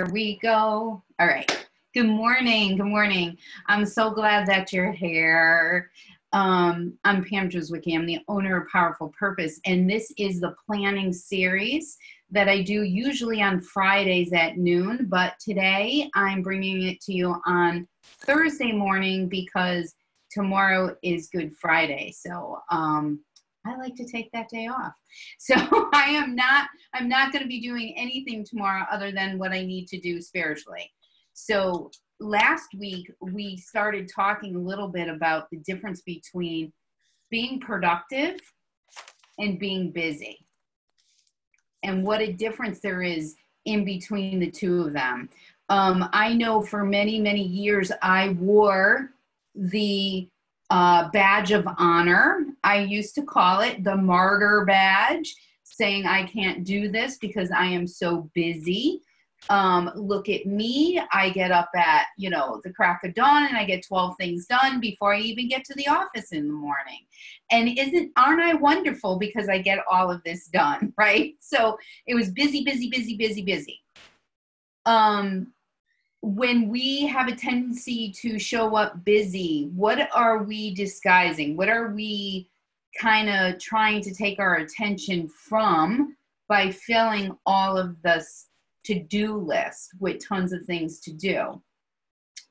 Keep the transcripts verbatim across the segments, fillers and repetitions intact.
Here we go. All right. Good morning. Good morning. I'm so glad that you're here. Um, I'm Pam Drews Wickham. I'm the owner of Powerful Purpose, and this is the planning series that I do usually on Fridays at noon, but today I'm bringing it to you on Thursday morning because tomorrow is Good Friday. So, um, I like to take that day off. So I am not, I'm not going to be doing anything tomorrow other than what I need to do spiritually. So last week we started talking a little bit about the difference between being productive and being busy, and what a difference there is in between the two of them. Um, I know for many, many years I wore the Uh, badge of honor. I used to call it the martyr badge, saying I can't do this because I am so busy. Um, look at me. I get up at, you know, the crack of dawn and I get twelve things done before I even get to the office in the morning. And isn't, aren't I wonderful because I get all of this done, right? So it was busy, busy, busy, busy, busy. Um, When we have a tendency to show up busy, what are we disguising? What are we kind of trying to take our attention from by filling all of this to-do list with tons of things to do?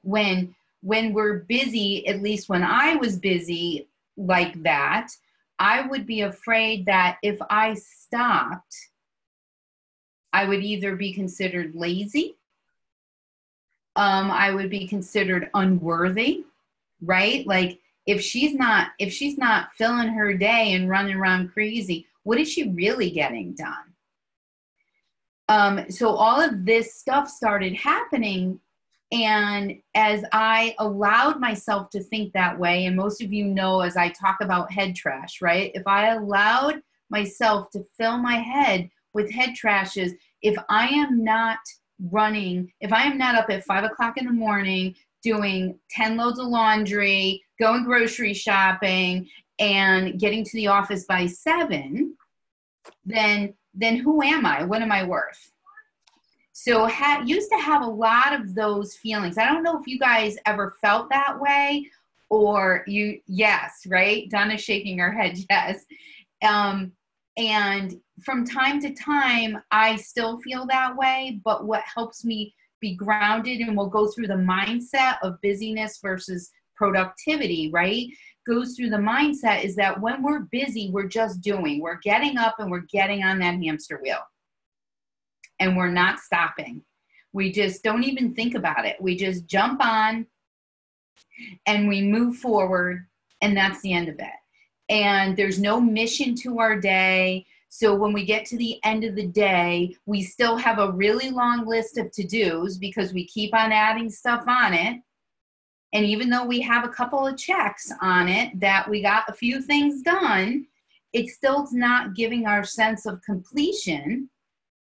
When, when we're busy, at least when I was busy like that, I would be afraid that if I stopped, I would either be considered lazy, Um, I would be considered unworthy, right? Like if she's not, if she's not filling her day and running around crazy, what is she really getting done? Um, so all of this stuff started happening. And as I allowed myself to think that way, and most of you know, as I talk about head trash, right? If I allowed myself to fill my head with head trashes, if I am not running, if I am not up at five o'clock in the morning doing ten loads of laundry, going grocery shopping, and getting to the office by seven, then then who am I? What am I worth? So ha- used to have a lot of those feelings. I don't know if you guys ever felt that way, or you, yes, right? Donna's shaking her head, yes. Um, and from time to time, I still feel that way, but what helps me be grounded, and we'll go through the mindset of busyness versus productivity, right? Goes through the mindset is that when we're busy, we're just doing, we're getting up and we're getting on that hamster wheel and we're not stopping. We just don't even think about it. We just jump on and we move forward, and that's the end of it. And there's no mission to our day. So when we get to the end of the day, we still have a really long list of to-dos because we keep on adding stuff on it. And even though we have a couple of checks on it that we got a few things done, it's still not giving our sense of completion.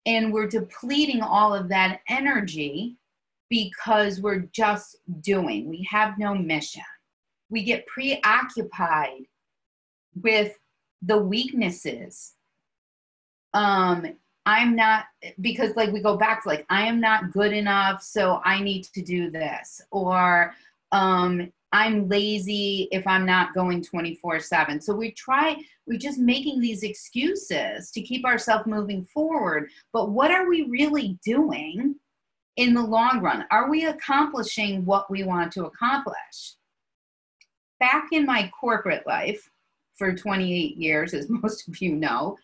And we're depleting all of that energy because we're just doing. We have no mission. We get preoccupied with the weaknesses. Um, I'm not, because like we go back to like, I am not good enough, so I need to do this. Or um, I'm lazy if I'm not going twenty-four seven. So we try, we're just making these excuses to keep ourselves moving forward. But what are we really doing in the long run? Are we accomplishing what we want to accomplish? Back in my corporate life, for twenty-eight years, as most of you know,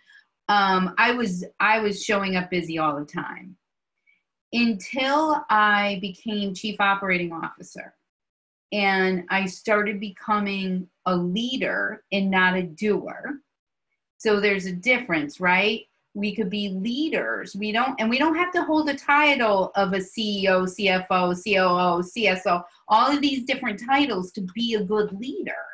um, I was I was showing up busy all the time until I became chief operating officer, and I started becoming a leader and not a doer. So there's a difference, right? We could be leaders. We don't, and we don't have to hold a title of a C E O, C F O, C O O, C S O, all of these different titles to be a good leader.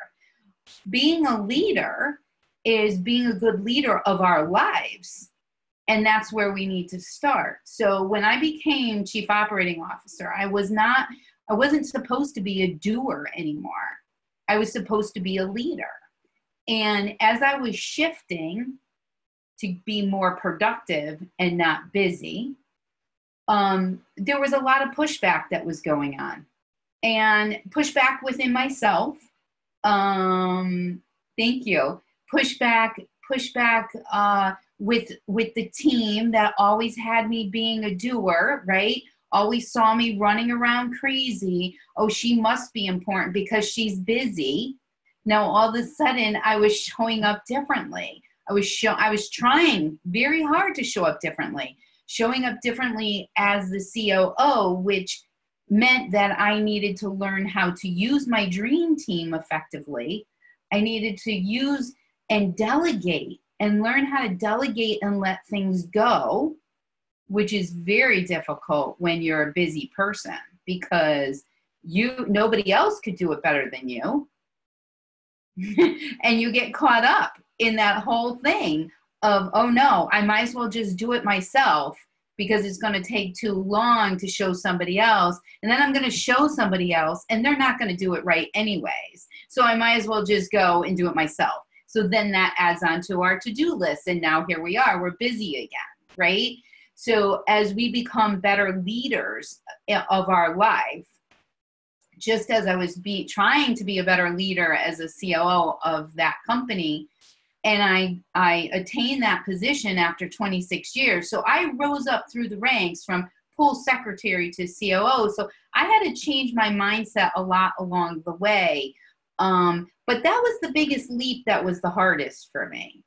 Being a leader is being a good leader of our lives. And that's where we need to start. So when I became chief operating officer, I was not, I wasn't supposed to be a doer anymore. I was supposed to be a leader. And as I was shifting to be more productive and not busy, um, there was a lot of pushback that was going on, and pushback within myself. Um, thank you. Pushback, pushback uh, with, with the team that always had me being a doer, right? Always saw me running around crazy. Oh, she must be important because she's busy. Now, all of a sudden, I was showing up differently. I was show, I was trying very hard to show up differently, showing up differently as the C O O, which meant that I needed to learn how to use my dream team effectively. I needed to use and delegate and learn how to delegate and let things go, which is very difficult when you're a busy person because you nobody else could do it better than you. And you get caught up in that whole thing of, oh no, I might as well just do it myself because it's going to take too long to show somebody else. And then I'm going to show somebody else and they're not going to do it right anyways. So I might as well just go and do it myself. So then that adds on to our to-do list. And now here we are, we're busy again, right? So as we become better leaders of our life, just as I was be, trying to be a better leader as a C O O of that company, and I, I attained that position after twenty-six years. So I rose up through the ranks from pool secretary to C O O. So I had to change my mindset a lot along the way. Um, but that was the biggest leap that was the hardest for me,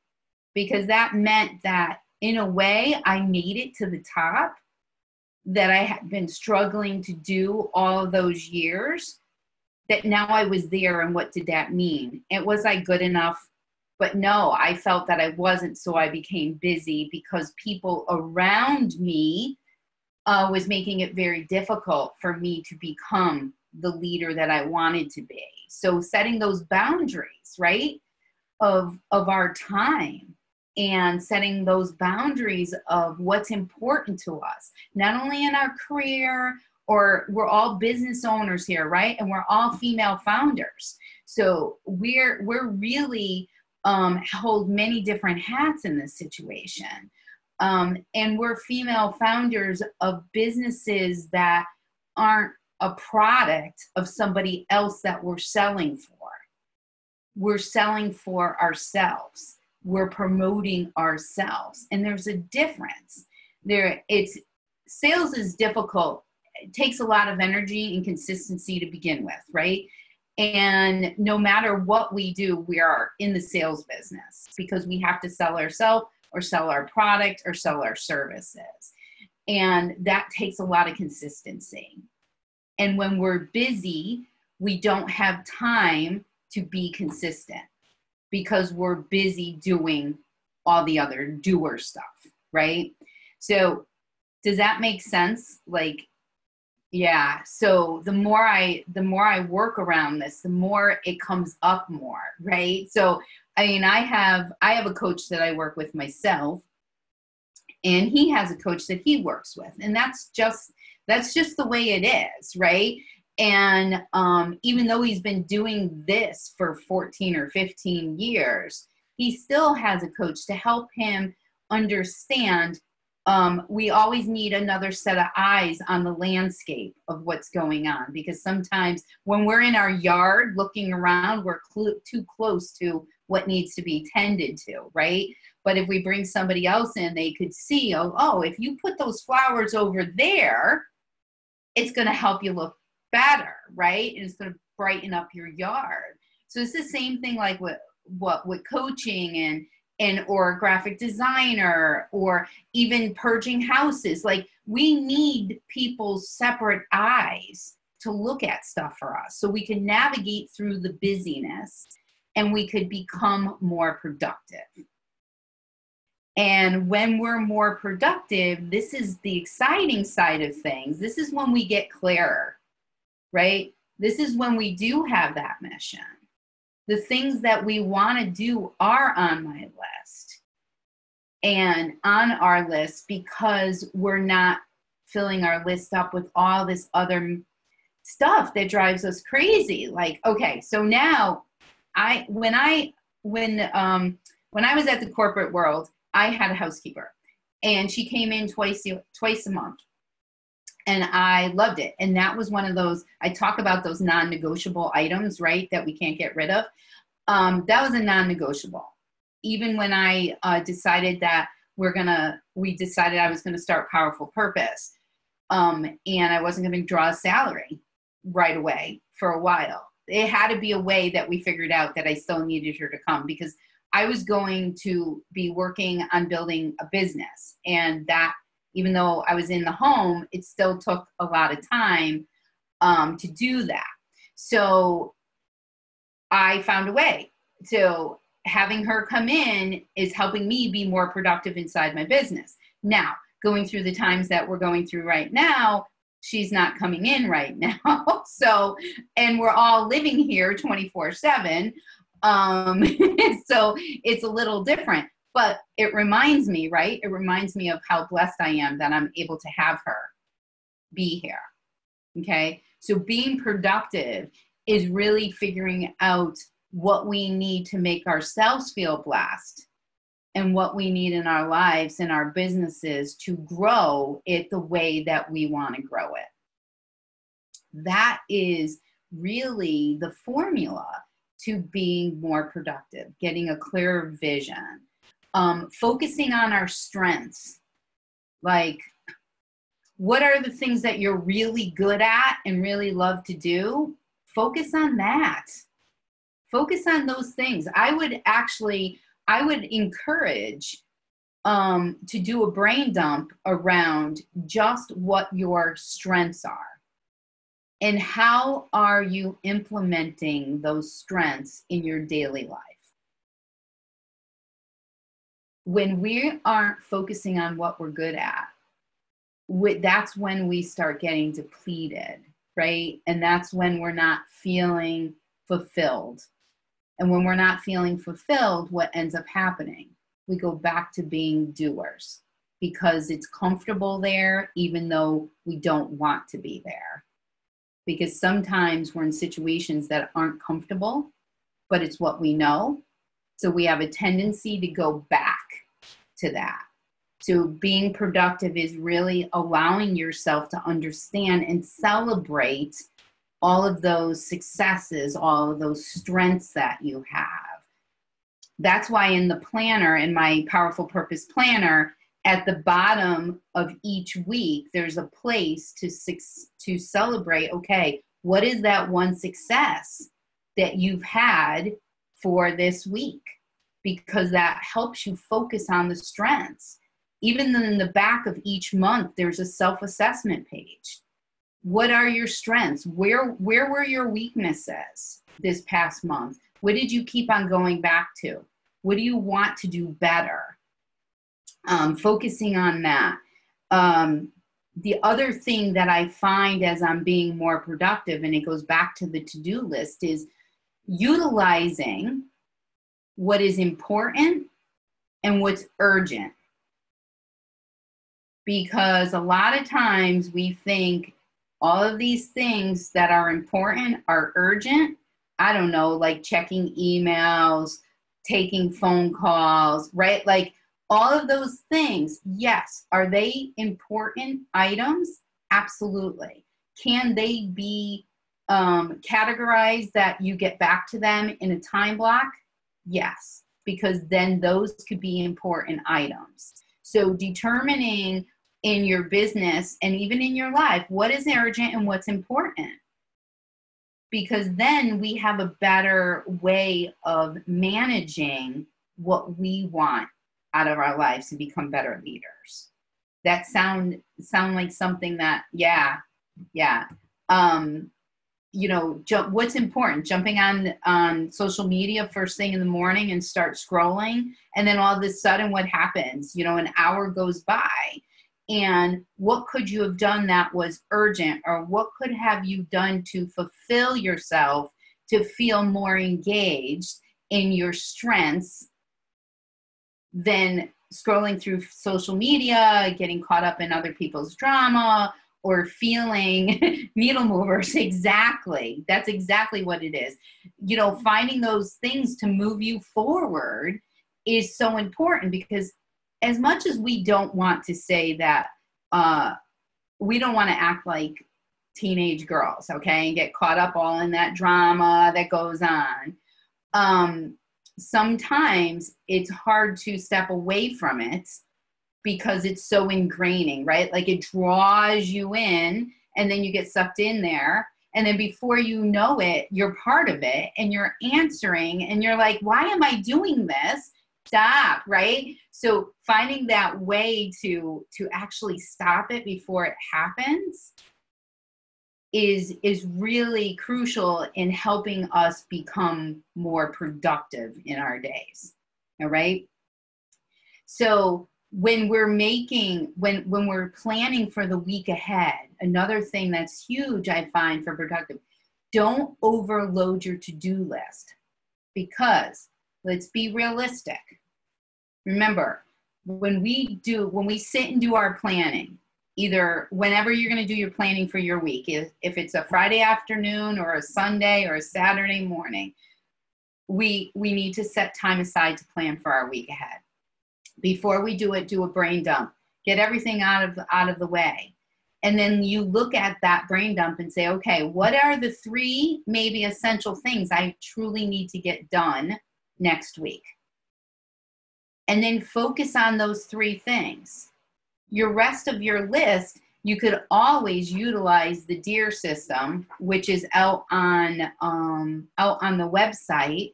because that meant that in a way I made it to the top that I had been struggling to do all those years, that now I was there. And what did that mean? And was I good enough? But no, I felt that I wasn't. So I became busy because people around me uh, was making it very difficult for me to become the leader that I wanted to be. So setting those boundaries, right, of, of our time, and setting those boundaries of what's important to us, not only in our career, or we're all business owners here, right? And we're all female founders. So we're, we're really um, hold many different hats in this situation. Um, and we're female founders of businesses that aren't a product of somebody else that we're selling for. We're selling for ourselves. We're promoting ourselves, and there's a difference there. It's sales is difficult. It takes a lot of energy and consistency to begin with, right? And no matter what we do, we are in the sales business because we have to sell ourselves or sell our product or sell our services. And that takes a lot of consistency. And when we're busy, we don't have time to be consistent, because we're busy doing all the other doer stuff, right? So does that make sense? Like, yeah, so the more I, the more I work around this, the more it comes up more, right? So, I mean, I have, I have a coach that I work with myself, and he has a coach that he works with. And that's just, that's just the way it is, right? And um, even though he's been doing this for fourteen or fifteen years, he still has a coach to help him understand um, we always need another set of eyes on the landscape of what's going on. Because sometimes when we're in our yard looking around, we're cl- too close to what needs to be tended to, right? But if we bring somebody else in, they could see, oh, oh if you put those flowers over there, it's going to help you look better, right? And it's going to brighten up your yard. So it's the same thing like with what with coaching and and or graphic designer or even purging houses. Like we need people's separate eyes to look at stuff for us so we can navigate through the busyness and we could become more productive. And when we're more productive, this is the exciting side of things. This is when we get clearer. Right? This is when we do have that mission. The things that we want to do are on my list and on our list because we're not filling our list up with all this other stuff that drives us crazy. Like, okay, so now I, when I, when, um, when I was at the corporate world, I had a housekeeper and she came in twice, twice a month. And I loved it. And that was one of those, I talk about those non-negotiable items, right, that we can't get rid of. Um, that was a non-negotiable. Even when I uh, decided that we're going to, we decided I was going to start Powerful Purpose, um, and I wasn't going to draw a salary right away for a while. It had to be a way that we figured out that I still needed her to come, because I was going to be working on building a business, and that, even though I was in the home, it still took a lot of time um, to do that. So I found a way. So having her come in is helping me be more productive inside my business. Now, going through the times that we're going through right now, she's not coming in right now. So, and we're all living here twenty-four seven. Um, so it's a little different. But it reminds me, right? It reminds me of how blessed I am that I'm able to have her be here, okay? So being productive is really figuring out what we need to make ourselves feel blessed and what we need in our lives and our businesses to grow it the way that we want to grow it. That is really the formula to being more productive, getting a clearer vision. Um, focusing on our strengths, like what are the things that you're really good at and really love to do? Focus on that. Focus on those things. I would actually, I would encourage um, to do a brain dump around just what your strengths are and how are you implementing those strengths in your daily life. When we aren't focusing on what we're good at, that's when we start getting depleted, right? And that's when we're not feeling fulfilled. And when we're not feeling fulfilled, what ends up happening? We go back to being doers because it's comfortable there, even though we don't want to be there. Because sometimes we're in situations that aren't comfortable, but it's what we know. So we have a tendency to go back to that. So being productive is really allowing yourself to understand and celebrate all of those successes, all of those strengths that you have. That's why in the planner, in my Powerful Purpose planner, at the bottom of each week, there's a place to, to celebrate, okay, what is that one success that you've had for this week, because that helps you focus on the strengths. Even in the back of each month, there's a self-assessment page. What are your strengths? Where, where were your weaknesses this past month? What did you keep on going back to? What do you want to do better? Um, focusing on that. Um, the other thing that I find as I'm being more productive, and it goes back to the to-do list, is utilizing what is important and what's urgent. Because a lot of times we think all of these things that are important are urgent. I don't know, like checking emails, taking phone calls, right? Like all of those things, yes. Are they important items? Absolutely. Can they be Um, categorize that you get back to them in a time block? Yes, because then those could be important items. So determining in your business and even in your life, what is urgent and what's important? Because then we have a better way of managing what we want out of our lives to become better leaders. That sound, sound like something that, yeah, yeah. Um, you know, jump, what's important, jumping on um, social media first thing in the morning and start scrolling. And then all of a sudden what happens, you know, an hour goes by. And what could you have done that was urgent, or what could have you done to fulfill yourself, to feel more engaged in your strengths than scrolling through social media, getting caught up in other people's drama, or feeling needle movers. Exactly. That's exactly what it is. You know, finding those things to move you forward is so important, because as much as we don't want to say that uh, we don't want to act like teenage girls, okay, and get caught up all in that drama that goes on. Um, sometimes it's hard to step away from it because it's so ingraining, right? Like it draws you in and then you get sucked in there. And then before you know it, you're part of it and you're answering and you're like, why am I doing this? Stop, right? So finding that way to to actually stop it before it happens is is really crucial in helping us become more productive in our days. All right. So when we're making, when when we're planning for the week ahead, another thing that's huge I find for productive, don't overload your to-do list, because let's be realistic. Remember, when we do, when we sit and do our planning, either whenever you're going to do your planning for your week, if, if it's a Friday afternoon or a Sunday or a Saturday morning, we, we need to set time aside to plan for our week ahead. Before we do it, do a brain dump. Get everything out of, out of the way. And then you look at that brain dump and say, okay, what are the three maybe essential things I truly need to get done next week? And then focus on those three things. Your rest of your list, you could always utilize the D E A R system, which is out on, um, out on the website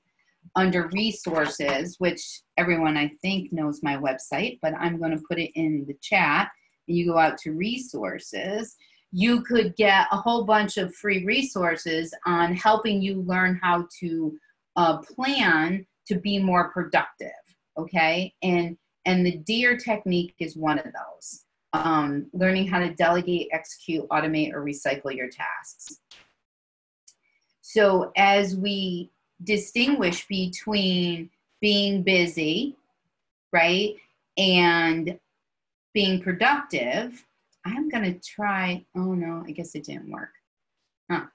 under resources, which everyone I think knows my website, but I'm going to put it in the chat. And you go out to resources. You could get a whole bunch of free resources on helping you learn how to uh, plan to be more productive. Okay. And, and the D E A R technique is one of those, um, learning how to delegate, execute, automate, or recycle your tasks. So as we distinguish between being busy, right, and being productive, I'm going to try, oh no, I guess it didn't work. Huh.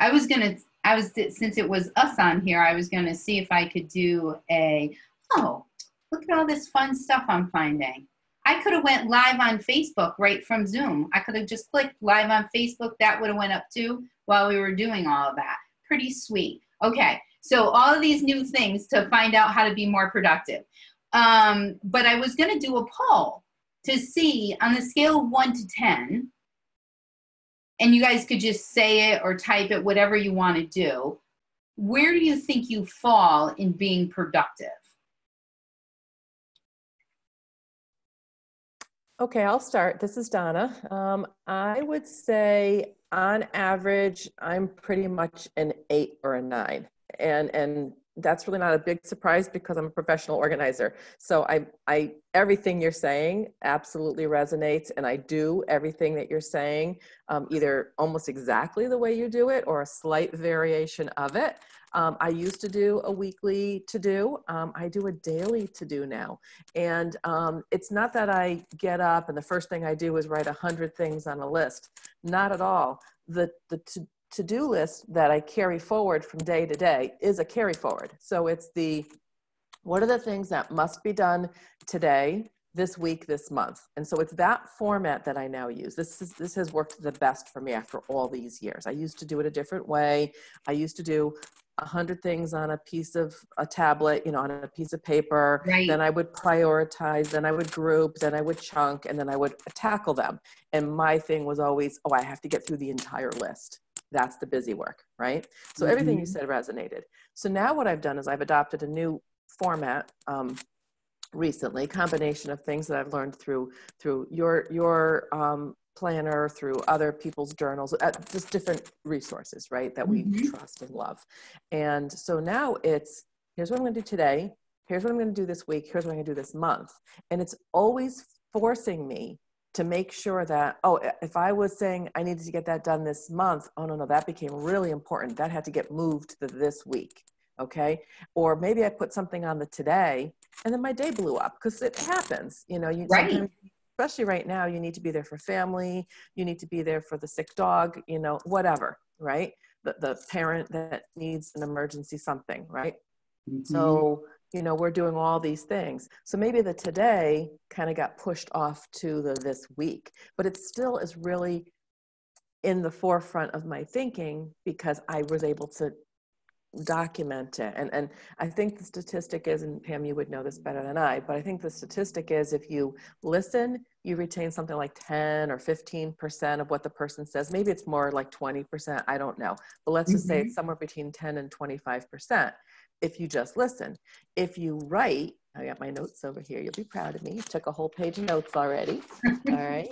I was going to, I was, since it was us on here, I was going to see if I could do a, oh, look at all this fun stuff I'm finding. I could have went live on Facebook right from Zoom. I could have just clicked live on Facebook. That would have went up too while we were doing all of that. Pretty sweet. Okay, so all of these new things to find out how to be more productive. Um, but I was going to do a poll to see on the scale of one to ten, and you guys could just say it or type it, whatever you want to do. Where do you think you fall in being productive? Okay, I'll start. This is Donna. Um, I would say on average, I'm pretty much an eight or a nine. And, and that's really not a big surprise because I'm a professional organizer. So I, I, everything you're saying absolutely resonates. And I do everything that you're saying, um, either almost exactly the way you do it or a slight variation of it. Um, I used to do a weekly to-do. Um, I do a daily to-do now. And um, it's not that I get up and the first thing I do is write a hundred things on a list. Not at all. The, the to-do to-do list that I carry forward from day to day is a carry forward. So it's the, what are the things that must be done today, this week, this month? And so it's that format that I now use. This is, this has worked the best for me after all these years. I used to do it a different way. I used to do a hundred things on a piece of a tablet, you know, on a piece of paper, right. Then I would prioritize, then I would group, then I would chunk, and then I would tackle them. And my thing was always, oh, I have to get through the entire list. That's the busy work, right? So everything you said resonated. So now what I've done is I've adopted a new format um, recently, combination of things that I've learned through through your, your um, planner, through other people's journals, uh, just different resources, right, that we mm-hmm. trust and love. And so now it's, here's what I'm gonna do today, here's what I'm gonna do this week, here's what I'm gonna do this month. And it's always forcing me to make sure that, oh, if I was saying I needed to get that done this month, oh no, no, that became really important. That had to get moved to this week, okay? Or maybe I put something on the today and then my day blew up because it happens, you know, you, right. Especially right now, you need to be there for family, you need to be there for the sick dog, you know, whatever, right? The, the parent that needs an emergency something, right? Mm-hmm. So you know, we're doing all these things. So maybe the today kind of got pushed off to the this week, but it still is really in the forefront of my thinking because I was able to document it. And, and I think the statistic is, and Pam, you would know this better than I, but I think the statistic is if you listen, you retain something like ten or fifteen percent of what the person says. Maybe it's more like twenty percent, I don't know. But let's just mm-hmm. say it's somewhere between ten and twenty-five percent if you just listen. If you write, I got my notes over here. You'll be proud of me. Took a whole page of notes already. All right.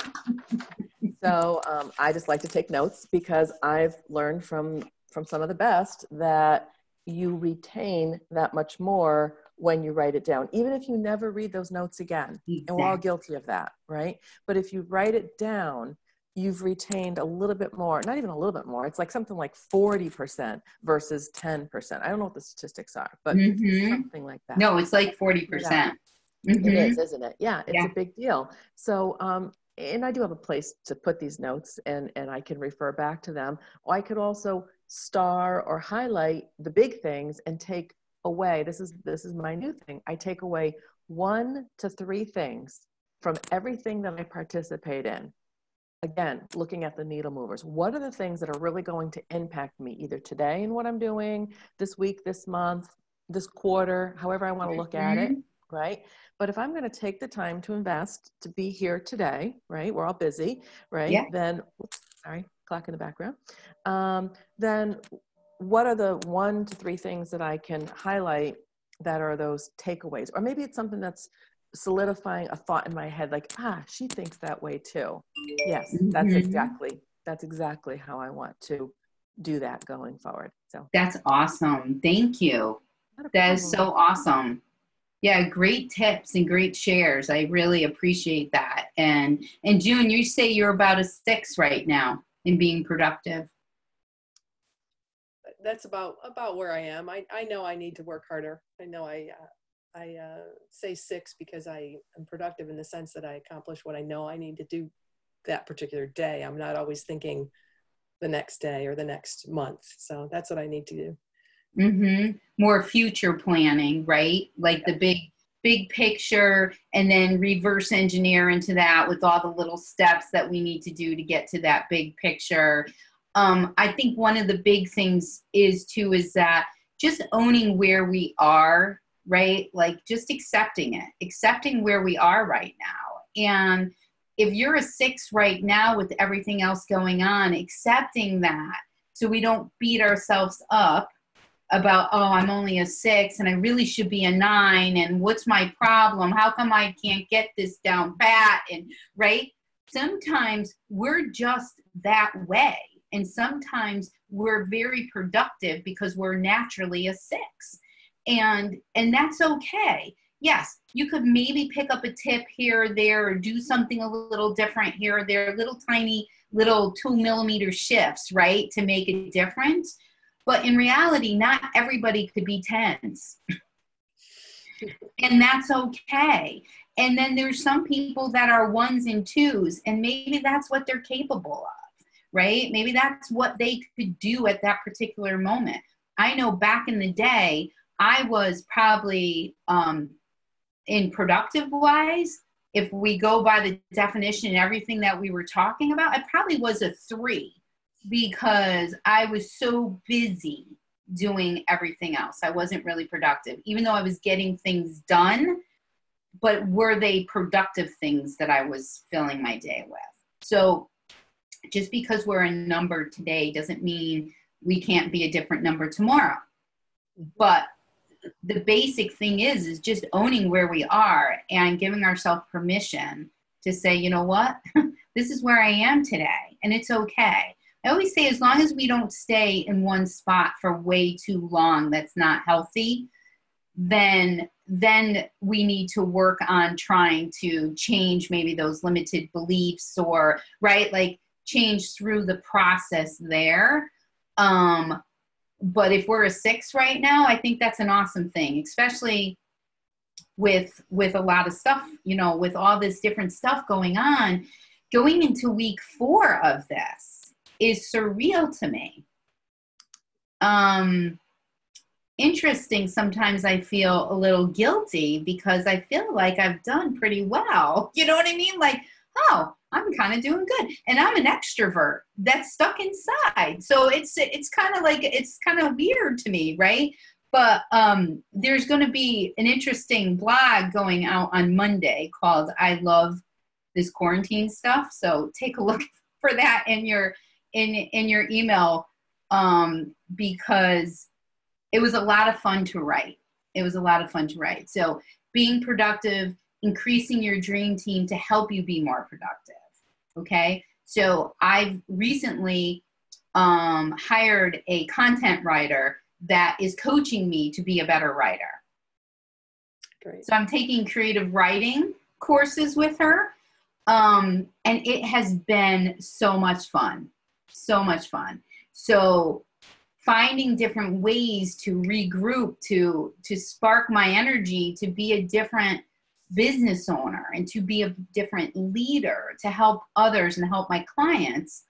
So um, I just like to take notes because I've learned from from some of the best that you retain that much more when you write it down, even if you never read those notes again. Exactly. And we're all guilty of that, right? But if you write it down, you've retained a little bit more, not even a little bit more, it's like something like forty percent versus ten percent. I don't know what the statistics are, but mm-hmm. something like that. No, it's like forty percent. Yeah. Mm-hmm. It is, isn't it? Yeah, it's yeah. a big deal. So, um, and I do have a place to put these notes and, and I can refer back to them. Or I could also star or highlight the big things and take away, this is this is my new thing, I take away one to three things from everything that I participate in. Again, looking at the needle movers, what are the things that are really going to impact me either today in what I'm doing, this week, this month, this quarter, however I want to look at it, right? But if I'm going to take the time to invest, to be here today, right, we're all busy, right, yeah. then, oops, sorry, clock in the background, um, then what are the one to three things that I can highlight that are those takeaways? Or maybe it's something that's solidifying a thought in my head, like, ah, she thinks that way too. Yes, that's mm-hmm. exactly, that's exactly how I want to do that going forward. So that's awesome. Thank you. That is so awesome. Yeah. Great tips and great shares. I really appreciate that. And, and June, you say you're about a six right now in being productive. That's about, about where I am. I, I know I need to work harder. I know I, uh, I uh, say six because I am productive in the sense that I accomplish what I know I need to do that particular day. I'm not always thinking the next day or the next month. So that's what I need to do. Mm-hmm. More future planning, right? Like yeah. the big, big picture, and then reverse engineer into that with all the little steps that we need to do to get to that big picture. Um, I think one of the big things is too, is that just owning where we are, right? Like just accepting it, accepting where we are right now. And if you're a six right now with everything else going on, accepting that so we don't beat ourselves up about, oh, I'm only a six and I really should be a nine. And what's my problem? How come I can't get this down pat? And right? Sometimes we're just that way. And sometimes we're very productive because we're naturally a six. And, and that's okay. Yes, you could maybe pick up a tip here or there, or do something a little different here or there, little tiny little two millimeter shifts, right, to make a difference. But in reality, not everybody could be tens. And that's okay. And then there's some people that are ones and twos, and maybe that's what they're capable of, right? Maybe that's what they could do at that particular moment. I know back in the day, I was probably, um, in productive wise, if we go by the definition and everything that we were talking about, I probably was a three because I was so busy doing everything else. I wasn't really productive, even though I was getting things done, but were they productive things that I was filling my day with? So just because we're a number today doesn't mean we can't be a different number tomorrow. But the basic thing is, is just owning where we are and giving ourselves permission to say, you know what, this is where I am today. And it's okay. I always say, as long as we don't stay in one spot for way too long, that's not healthy, then, then we need to work on trying to change maybe those limited beliefs or, right, like change through the process there. Um, But if we're a six right now, I think that's an awesome thing, especially with, with a lot of stuff, you know, with all this different stuff going on. Going into week four of this is surreal to me. Um, interesting, sometimes I feel a little guilty because I feel like I've done pretty well. You know what I mean? Like, oh, I'm kind of doing good. And I'm an extrovert that's stuck inside. So it's, it's kind of like, it's kind of weird to me, right? But um, there's going to be an interesting blog going out on Monday called I Love This Quarantine Stuff. So take a look for that in your, in, in your email, um, because it was a lot of fun to write. It was a lot of fun to write. So being productive, increasing your dream team to help you be more productive. Okay. So I've recently um, hired a content writer that is coaching me to be a better writer. Great. So I'm taking creative writing courses with her. Um, and it has been so much fun, so much fun. So finding different ways to regroup, to, to spark my energy, to be a different business owner and to be a different leader, to help others and help my clients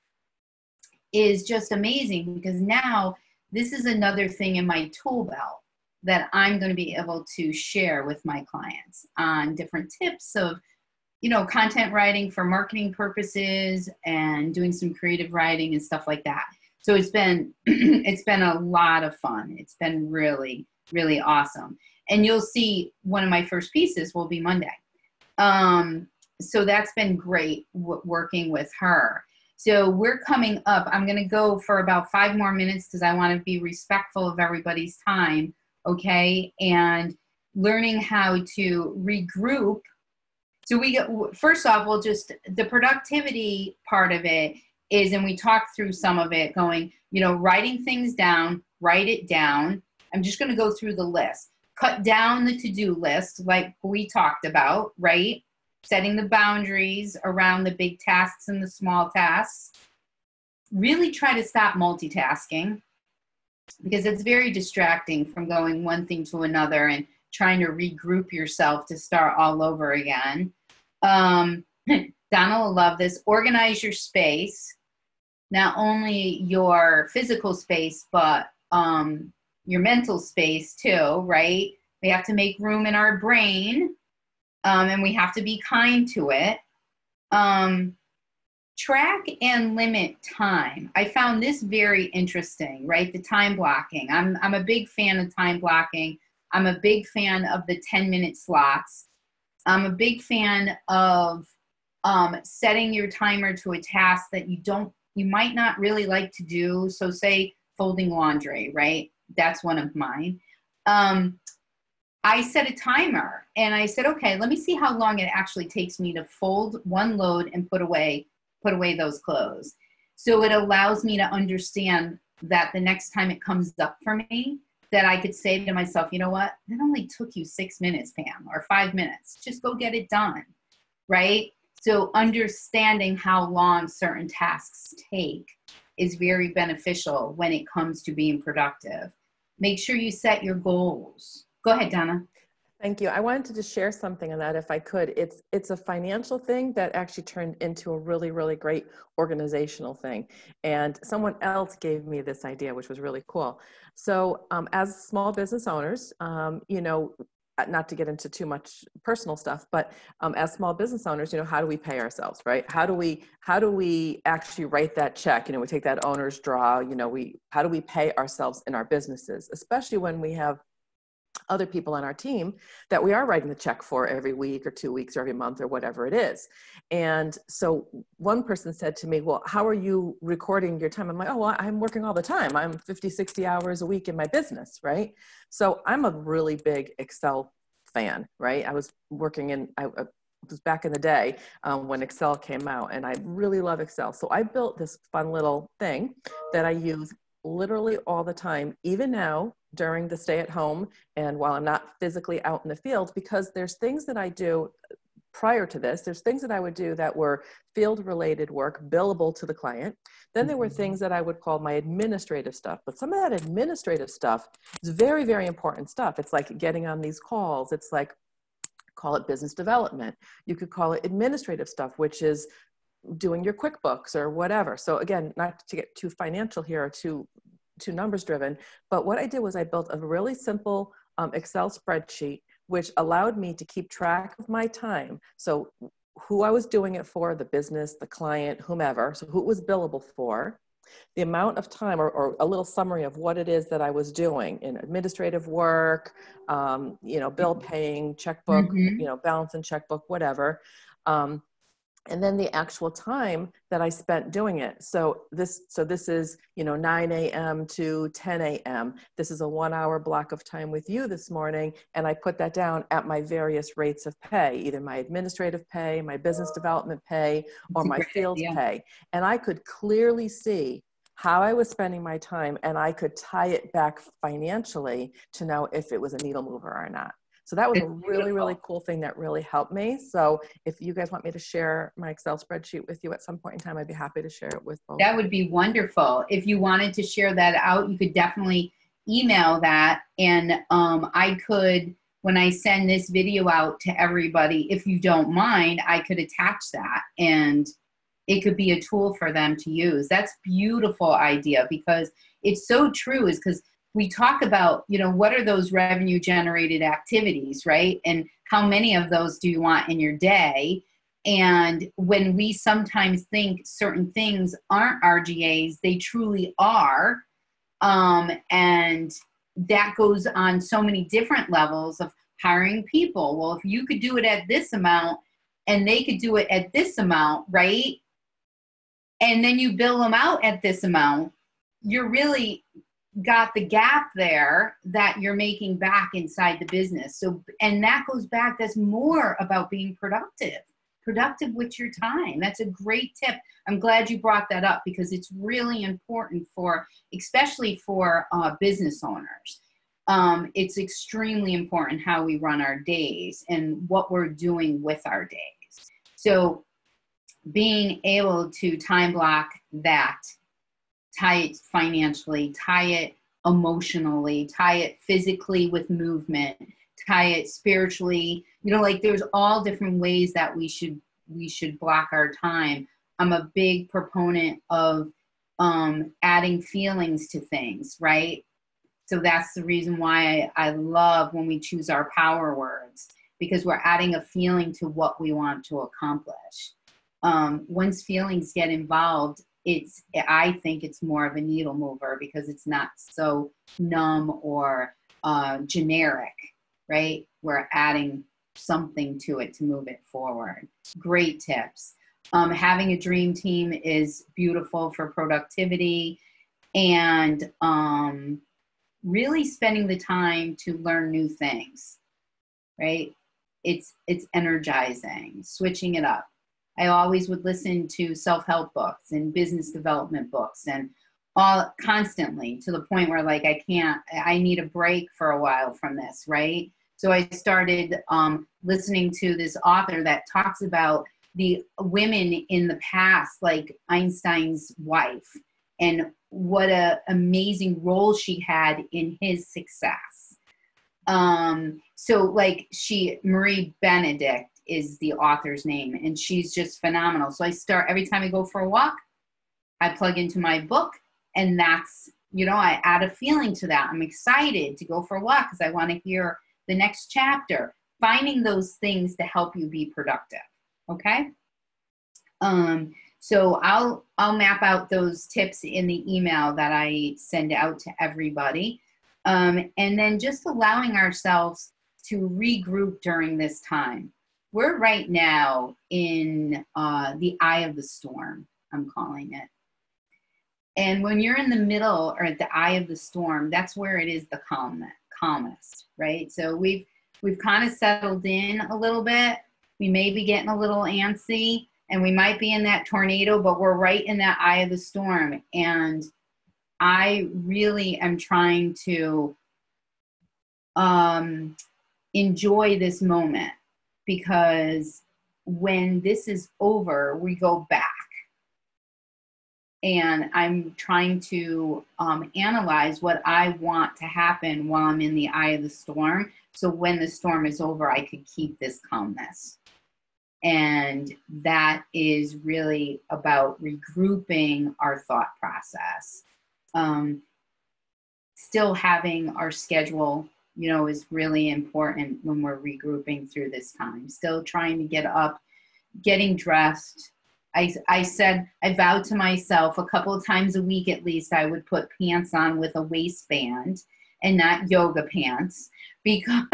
is just amazing, because now this is another thing in my tool belt that I'm going to be able to share with my clients on different tips of, you know, content writing for marketing purposes and doing some creative writing and stuff like that. So it's been, it's been a lot of fun. It's been really, really awesome. And you'll see one of my first pieces will be Monday. Um, so that's been great w- working with her. So we're coming up. I'm going to go for about five more minutes because I want to be respectful of everybody's time. Okay. And learning how to regroup. So we get, first off, we'll just, the productivity part of it is, and we talk through some of it going, you know, writing things down, write it down. I'm just going to go through the list. Cut down the to-do list like we talked about, right? Setting the boundaries around the big tasks and the small tasks. Really try to stop multitasking because it's very distracting from going one thing to another and trying to regroup yourself to start all over again. Um, Donna will love this. Organize your space, not only your physical space, but um, your mental space too, right? We have to make room in our brain, um, and we have to be kind to it. Um, track and limit time. I found this very interesting, right? The time blocking. I'm, I'm a big fan of time blocking. I'm a big fan of the ten minute slots. I'm a big fan of um, setting your timer to a task that you don't, you might not really like to do. So say folding laundry, right? That's one of mine. Um, I set a timer and I said, okay, let me see how long it actually takes me to fold one load and put away, put away those clothes. So it allows me to understand that the next time it comes up for me, that I could say to myself, you know what, that only took you six minutes, Pam, or five minutes, just go get it done, right? So understanding how long certain tasks take is very beneficial when it comes to being productive. Make sure you set your goals. Go ahead, Donna. Thank you. I wanted to just share something on that if I could. It's, it's a financial thing that actually turned into a really, really great organizational thing. And someone else gave me this idea, which was really cool. So um, as small business owners, um, you know, not to get into too much personal stuff, but um, as small business owners, you know, how do we pay ourselves, right? How do we, how do we actually write that check? You know, we take that owner's draw, you know, we, how do we pay ourselves in our businesses, especially when we have other people on our team that we are writing the check for every week or two weeks or every month or whatever it is. And so one person said to me, well, how are you recording your time? I'm like, oh, well, I'm working all the time. I'm fifty, sixty hours a week in my business, right? So I'm a really big Excel fan, right? I was working in, I, I was back in the day um, when Excel came out, and I really love Excel. So I built this fun little thing that I use literally all the time, even now during the stay at home and while I'm not physically out in the field, because there's things that I do prior to this, there's things that I would do that were field related work, billable to the client. Then there were things that I would call my administrative stuff, but some of that administrative stuff is very, very important stuff. It's like getting on these calls. It's like, call it business development. You could call it administrative stuff, which is doing your QuickBooks or whatever. So again, not to get too financial here or too too numbers driven, but what I did was I built a really simple um, Excel spreadsheet, which allowed me to keep track of my time. So who I was doing it for, the business, the client, whomever, so who it was billable for, the amount of time, or, or a little summary of what it is that I was doing in administrative work, um, you know, bill paying, checkbook, mm-hmm. you know, balance and checkbook, whatever. Um, and then the actual time that I spent doing it. So this, so this is, you know, nine a m to ten a m This is a one hour block of time with you this morning. And I put that down at my various rates of pay, either my administrative pay, my business development pay, or my field yeah. pay. And I could clearly see how I was spending my time, and I could tie it back financially to know if it was a needle mover or not. So that was it's a really, beautiful. really cool thing that really helped me. So if you guys want me to share my Excel spreadsheet with you at some point in time, I'd be happy to share it with both. That would be wonderful. If you wanted to share that out, you could definitely email that. And um, I could, when I send this video out to everybody, if you don't mind, I could attach that. And it could be a tool for them to use. That's a beautiful idea, because it's so true, is because we talk about, you know, what are those revenue generated activities, right? And how many of those do you want in your day? And when we sometimes think certain things aren't R G As, they truly are. Um, and that goes on so many different levels of hiring people. Well, if you could do it at this amount and they could do it at this amount, right? And then you bill them out at this amount, you're really got the gap there that you're making back inside the business. So, and that goes back, that's more about being productive, productive with your time. That's a great tip. I'm glad you brought that up, because it's really important for, especially for uh, business owners. Um, it's extremely important how we run our days and what we're doing with our days. So being able to time block that, tie it financially, tie it emotionally, tie it physically with movement, tie it spiritually. You know, like there's all different ways that we should we should block our time. I'm a big proponent of um, adding feelings to things, right? So that's the reason why I, I love when we choose our power words, because we're adding a feeling to what we want to accomplish. Um, once feelings get involved, it's, I think it's more of a needle mover, because it's not so numb or uh, generic, right? We're adding something to it to move it forward. Great tips. Um, having a dream team is beautiful for productivity, and um, really spending the time to learn new things, right? It's, it's energizing, switching it up. I always would listen to self-help books and business development books and all constantly, to the point where like, I can't, I need a break for a while from this, right? So I started um, listening to this author that talks about the women in the past, like Einstein's wife, and what a amazing role she had in his success. Um, so like she, Marie Benedict, is the author's name, and she's just phenomenal. So I start, every time I go for a walk, I plug into my book, and that's, you know, I add a feeling to that. I'm excited to go for a walk because I want to hear the next chapter. Finding those things to help you be productive. Okay. Um, so I'll, I'll map out those tips in the email that I send out to everybody. Um, and then just allowing ourselves to regroup during this time. We're right now in uh, the eye of the storm, I'm calling it. And when you're in the middle or at the eye of the storm, that's where it is the calm, calmest, right? So we've, we've kind of settled in a little bit. We may be getting a little antsy, and we might be in that tornado, but we're right in that eye of the storm. And I really am trying to um, enjoy this moment. Because when this is over, we go back. And I'm trying to um, analyze what I want to happen while I'm in the eye of the storm. So when the storm is over, I could keep this calmness. And that is really about regrouping our thought process. Um, still having our schedule, you know, is really important when we're regrouping through this time. Still trying to get up, getting dressed. I, I said, I vowed to myself a couple of times a week at least, I would put pants on with a waistband and not yoga pants, because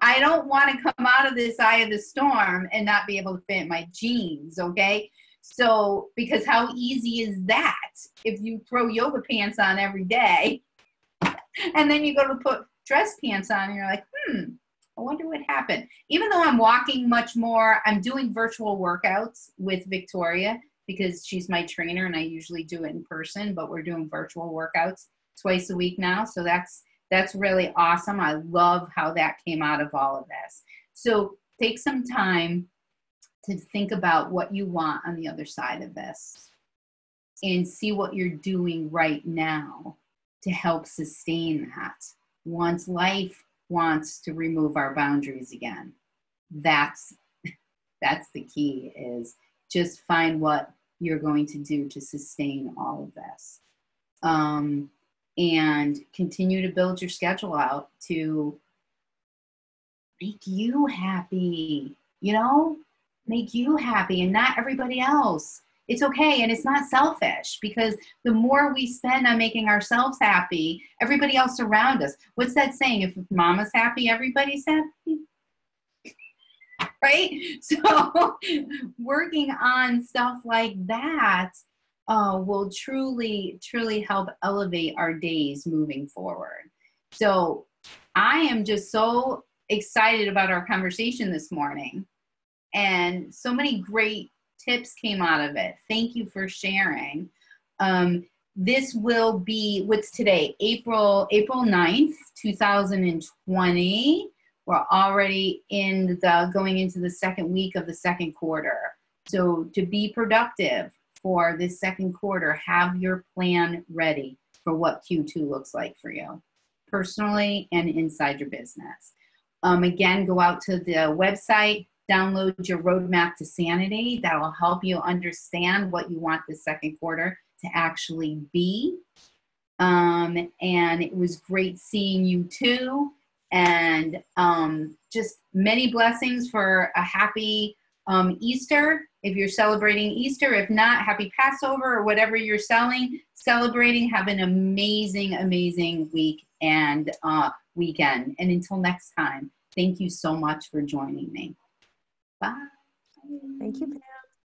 I don't want to come out of this eye of the storm and not be able to fit my jeans, okay? So, because how easy is that if you throw yoga pants on every day and then you go to put dress pants on and you're like, hmm, I wonder what happened. Even though I'm walking much more, I'm doing virtual workouts with Victoria because she's my trainer and I usually do it in person, but we're doing virtual workouts twice a week now. So that's, that's really awesome. I love how that came out of all of this. So take some time to think about what you want on the other side of this and see what you're doing right now to help sustain that. Once life wants to remove our boundaries again, that's, that's the key, is just find what you're going to do to sustain all of this. Um, and continue to build your schedule out to make you happy, you know, make you happy and not everybody else. It's okay. And it's not selfish, because the more we spend on making ourselves happy, everybody else around us. What's that saying? If mama's happy, everybody's happy, right? So working on stuff like that uh, will truly, truly help elevate our days moving forward. So I am just so excited about our conversation this morning. And so many great tips came out of it. Thank you for sharing. Um, this will be, what's today? April, April ninth, two thousand twenty. We're already in the, going into the second week of the second quarter. So to be productive for this second quarter, have your plan ready for what Q two looks like for you personally and inside your business. Um, again, go out to the website, download your roadmap to sanity. That will help you understand what you want this second quarter to actually be. Um, and it was great seeing you too. And um, just many blessings for a happy um, Easter. If you're celebrating Easter, if not, happy Passover or whatever you're selling, celebrating. Have an amazing, amazing week and uh, weekend. And until next time, thank you so much for joining me. Bye. Thank you, Pam.